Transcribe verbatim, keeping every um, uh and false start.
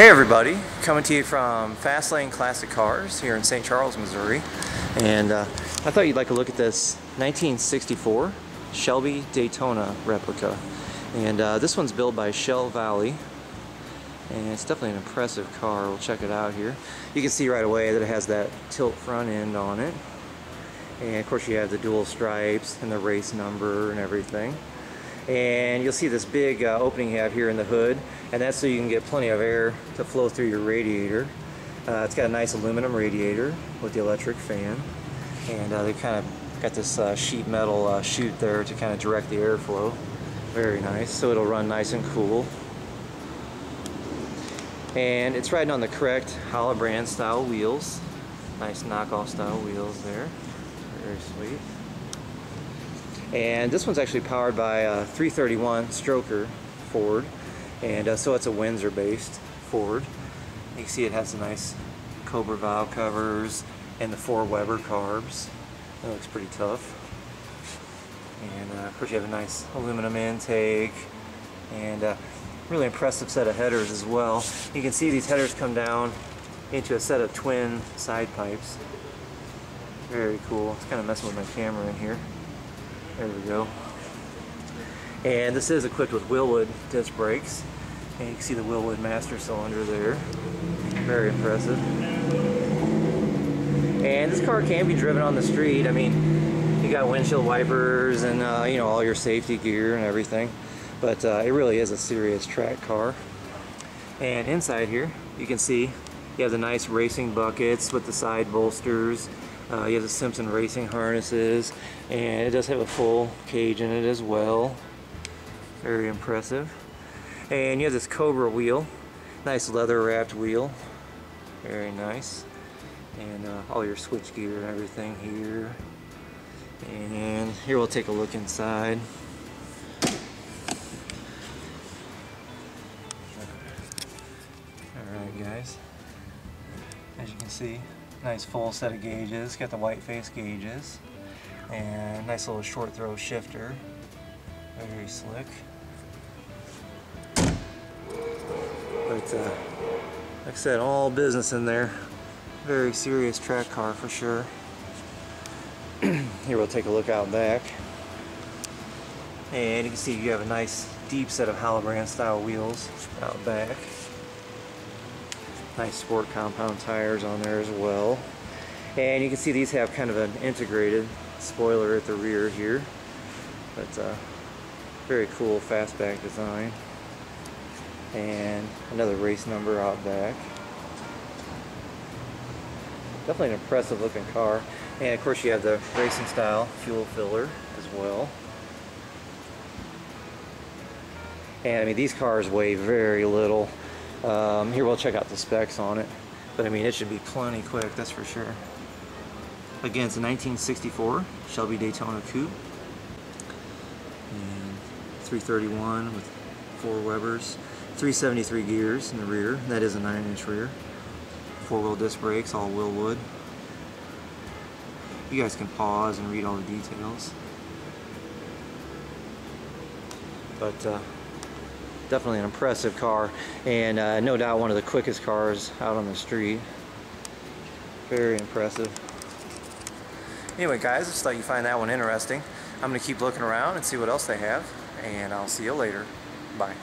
Hey everybody, coming to you from Fast Lane Classic Cars here in Saint Charles, Missouri. And uh, I thought you'd like to look at this nineteen sixty-four Shelby Daytona replica. And uh, this one's built by Shell Valley. And it's definitely an impressive car. We'll check it out here. You can see right away that it has that tilt front end on it. And of course you have the dual stripes and the race number and everything. And you'll see this big uh, opening you have here in the hood, and that's so you can get plenty of air to flow through your radiator. Uh, it's got a nice aluminum radiator with the electric fan, and uh, they kind of got this uh, sheet metal uh, chute there to kind of direct the airflow. Very nice, so it'll run nice and cool. And it's riding on the correct Halibrand style wheels. Nice knockoff style wheels there. Very sweet. And this one's actually powered by a three thirty-one stroker Ford, and uh, so it's a Windsor based Ford. You can see it has the nice Cobra valve covers and the four Weber carbs. That looks pretty tough. And uh, of course you have a nice aluminum intake and a really impressive set of headers as well. You can see these headers come down into a set of twin side pipes. Very cool. It's kind of messing with my camera in here. There we go. And this is equipped with Wilwood disc brakes. And you can see the Wilwood master cylinder there. Very impressive. And this car can be driven on the street. I mean, you got windshield wipers and uh, you know, all your safety gear and everything. But uh, it really is a serious track car. And inside here, you can see you have the nice racing buckets with the side bolsters. Uh, you have the Simpson racing harnesses, and it does have a full cage in it as well. Very impressive. And you have this Cobra wheel, nice leather wrapped wheel. Very nice. And uh, all your switch gear and everything here. And here we'll take a look inside. Alright guys, as you can see, nice full set of gauges, got the white face gauges, and nice little short throw shifter, very slick. But uh, like I said, all business in there, very serious track car for sure. Here we'll take a look out back, and you can see you have a nice deep set of Halibrand style wheels out back. Nice sport compound tires on there as well. And you can see these have kind of an integrated spoiler at the rear here. But uh, very cool fastback design. And another race number out back. Definitely an impressive looking car. And of course you have the racing style fuel filler as well. And I mean, these cars weigh very little. Um, here we'll check out the specs on it, but I mean it should be plenty quick, that's for sure. Again, it's a nineteen sixty-four Shelby Daytona Coupe, and three thirty-one with four Webers, three seventy-three gears in the rear. That is a nine inch rear. Four-wheel disc brakes, all Wilwood. You guys can pause and read all the details, but uh, definitely an impressive car, and uh, no doubt one of the quickest cars out on the street. Very impressive. Anyway guys, I just thought you'd find that one interesting. I'm going to keep looking around and see what else they have, and I'll see you later. Bye.